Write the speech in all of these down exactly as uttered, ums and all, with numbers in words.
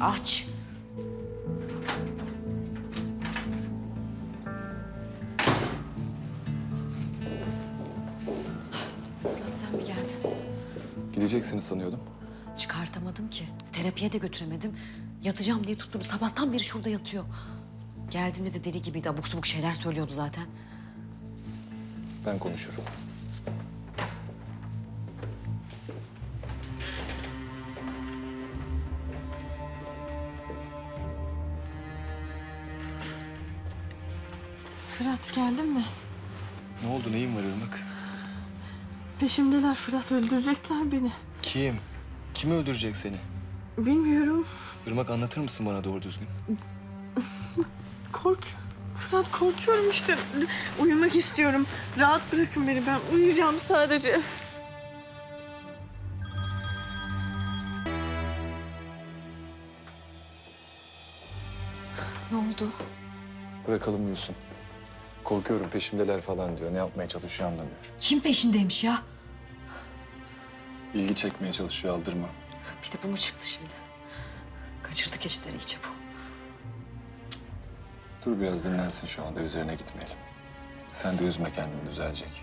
aç. Fırat sen mi geldin? Gideceksiniz sanıyordum. Çıkartamadım ki. Terapiye de götüremedim. Yatacağım diye tutturdu. Sabahtan beri şurada yatıyor. Geldiğimde de deli gibiydi. Abuk subuk şeyler söylüyordu zaten. Ben konuşurum. Fırat geldin mi? Ne oldu? Neyin var Irmak? Peşimdeler Fırat. Öldürecekler beni. Kim? Kim öldürecek seni? Bilmiyorum. Irmak anlatır mısın bana doğru düzgün? Korkuyorum. Fırat korkuyorum işte. Uyumak istiyorum. Rahat bırakın beni. Ben uyuyacağım sadece. Ne oldu? Bırakalım uyusun. Korkuyorum peşimdeler falan diyor. Ne yapmaya çalışıyor anlamıyorum. Kim peşindeymiş ya? İlgi çekmeye çalışıyor aldırma. Bir de bu mu çıktı şimdi? Kaçırdı keçileri iyice bu. Dur biraz dinlensin şu anda üzerine gitmeyelim. Sen de üzme kendini düzelecek.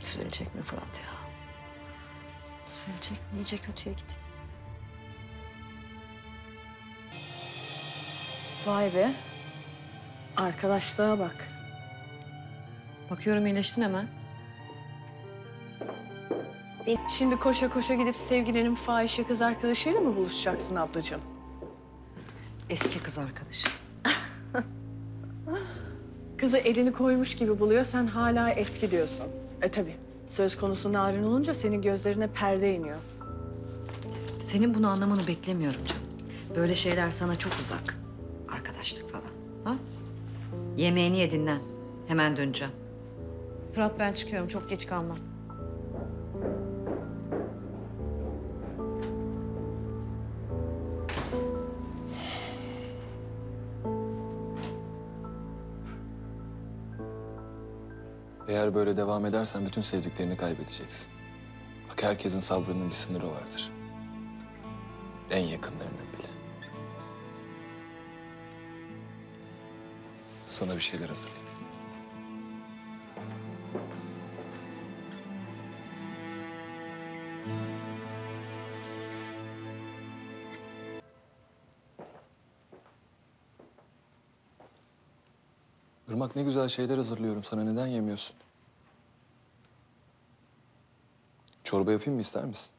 Düzelecek mi Fırat ya? Düzelecek mi? İyice kötüye gidiyor. Vay be. Arkadaşlığa bak. Bakıyorum iyileştin hemen. Şimdi koşa koşa gidip sevgilinin fahişe kız arkadaşıyla mı buluşacaksın ablacığım? Eski kız arkadaşı. Kızı elini koymuş gibi buluyor, sen hala eski diyorsun. E tabii, söz konusu Narin olunca senin gözlerine perde iniyor. Senin bunu anlamanı beklemiyorum canım. Böyle şeyler sana çok uzak. Arkadaşlık falan. Ha? Yemeğini ye, dinlen. Hemen döneceğim. Fırat ben çıkıyorum, çok geç kalmam. Eğer böyle devam edersen bütün sevdiklerini kaybedeceksin. Bak herkesin sabrının bir sınırı vardır. En yakınlarının bile. Sana bir şeyler hazırlayayım. Irmak ne güzel şeyler hazırlıyorum sana. Neden yemiyorsun? Çorba yapayım mı ister misin?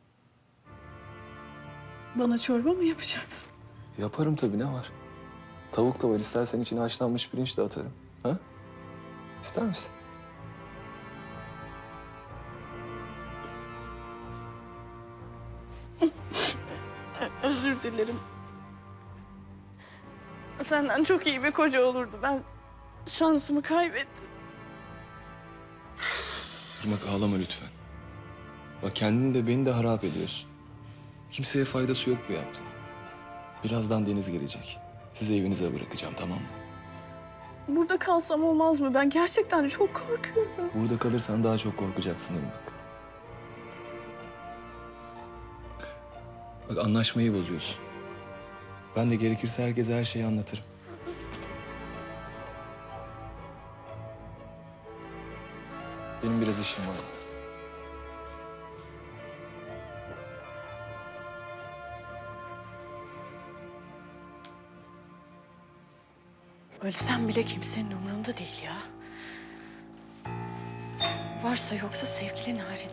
Bana çorba mı yapacaksın? Yaparım tabii ne var? Tavuk da var istersen içine haşlanmış pirinç de atarım. Ha? İster misin? Özür dilerim. Senden çok iyi bir koca olurdu. Ben şansımı kaybettim. Irmak ağlama lütfen. Bak kendini de beni de harap ediyorsun. Kimseye faydası yok bu yaptığın. Birazdan Deniz gelecek. Sizi evinize bırakacağım tamam mı? Burada kalsam olmaz mı? Ben gerçekten çok korkuyorum. Burada kalırsan daha çok korkacaksın Irmak. Bak anlaşmayı bozuyorsun. Ben de gerekirse herkese her şeyi anlatırım. Benim biraz işim var. Ölsem bile kimsenin umurunda değil ya. Varsa yoksa sevgili Narin.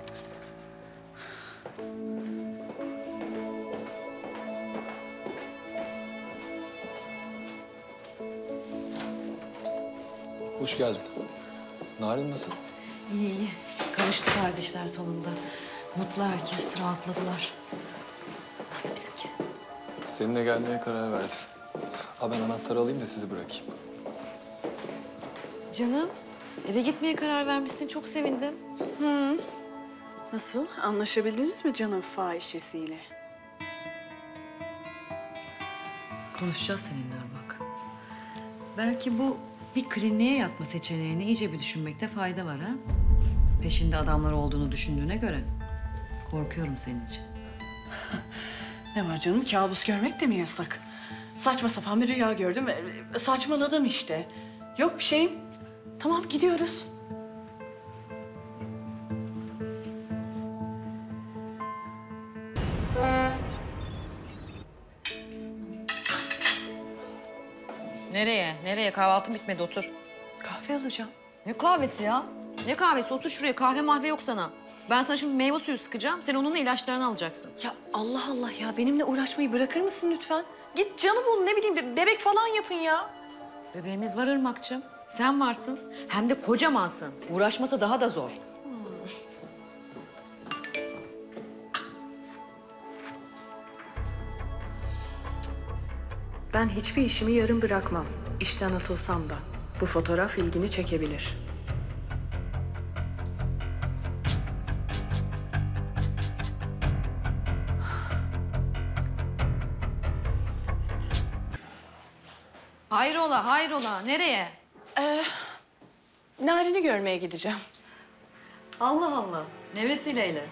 Hoş geldin. Narin nasıl? İyi iyi. Kavuştu kardeşler sonunda. Mutlu herkes, rahatladılar. Nasıl bizimki? Seninle gelmeye karar verdim. Ha ben anahtarı alayım da sizi bırakayım. Canım, eve gitmeye karar vermişsin. Çok sevindim. Hı. Nasıl? Anlaşabildiniz mi canım fahişesiyle? Konuşacağız seninle bak. Belki bu bir kliniğe yatma seçeneğini iyice bir düşünmekte fayda var ha. Peşinde adamlar olduğunu düşündüğüne göre korkuyorum senin için. Ne var canım? Kabus görmek de mi yasak? Saçma sapan bir rüya gördüm. Saçmaladım işte. Yok bir şeyim. Tamam, gidiyoruz. Nereye? Nereye? Kahvaltın bitmedi, otur. Kahve alacağım. Ne kahvesi ya? Ne kahvesi? Otur şuraya. Kahve mahve yok sana. Ben sana şimdi meyve suyu sıkacağım. Sen onunla ilaçlarını alacaksın. Ya Allah Allah ya. Benimle uğraşmayı bırakır mısın lütfen? Git canı bul. Ne bileyim be bebek falan yapın ya. Bebeğimiz var Irmak'cığım. Sen varsın. Hem de kocamansın. Uğraşması daha da zor. Hmm. Ben hiçbir işimi yarım bırakmam. İşten atılsam da. Bu fotoğraf ilgini çekebilir. Hayrola, hayrola. Nereye? Ee, Narin'i görmeye gideceğim. Allah Allah. Ne vesileyle?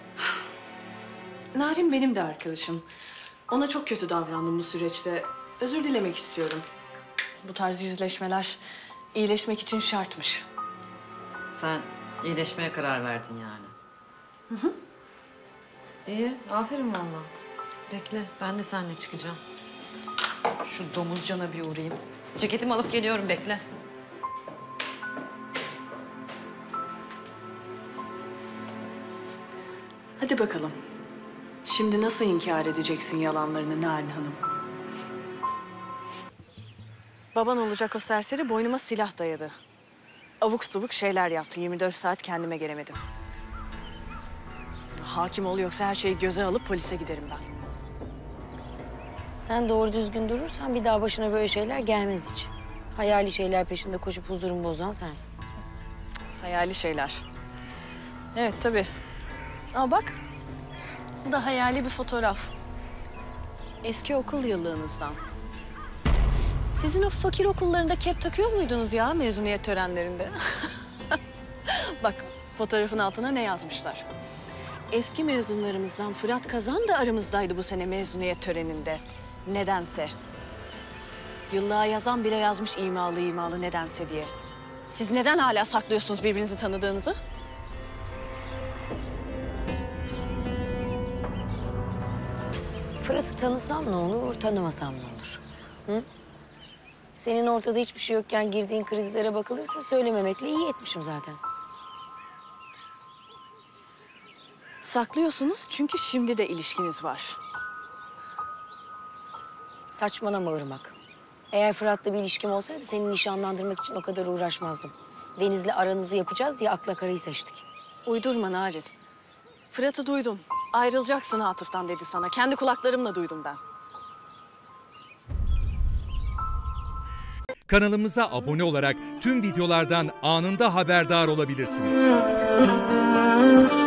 Narin benim de arkadaşım. Ona çok kötü davrandım bu süreçte. Özür dilemek istiyorum. Bu tarz yüzleşmeler iyileşmek için şartmış. Sen iyileşmeye karar verdin yani. Hı hı. İyi, aferin valla. Bekle, ben de seninle çıkacağım. Şu domuzcana bir uğrayayım. Ceketimi alıp geliyorum, bekle. Hadi bakalım. Şimdi nasıl inkar edeceksin yalanlarını Narin Hanım? Baban olacak o serseri boynuma silah dayadı. Avuk subuk şeyler yaptı. yirmi dört saat kendime gelemedim. Hakim ol yoksa her şeyi göze alıp polise giderim ben. Sen doğru düzgün durursan bir daha başına böyle şeyler gelmez hiç. Hayali şeyler peşinde koşup huzurumu bozan sensin. Hayali şeyler. Evet tabii. Ama bak. Bu da hayali bir fotoğraf. Eski okul yıllığınızdan. Sizin o fakir okullarında kep takıyor muydunuz ya mezuniyet törenlerinde? Bak fotoğrafın altına ne yazmışlar. Eski mezunlarımızdan Fırat Kazan da aramızdaydı bu sene mezuniyet töreninde. Nedense. Yıllığa yazan bile yazmış imalı imalı nedense diye. Siz neden hala saklıyorsunuz birbirinizi tanıdığınızı? Fırat'ı tanısam ne olur, tanımasam ne olur? Hı? Senin ortada hiçbir şey yokken girdiğin krizlere bakılırsa söylememekle iyi etmişim zaten. Saklıyorsunuz çünkü şimdi de ilişkiniz var. Saçmalama Irmak. Eğer Fırat'la bir ilişkim olsaydı seni nişanlandırmak için o kadar uğraşmazdım. Deniz'le aranızı yapacağız diye akla karayı seçtik. Uydurma Narin. Fırat'ı duydum. Ayrılacaksın Atıf'tan dedi sana. Kendi kulaklarımla duydum ben. Kanalımıza abone olarak tüm videolardan anında haberdar olabilirsiniz.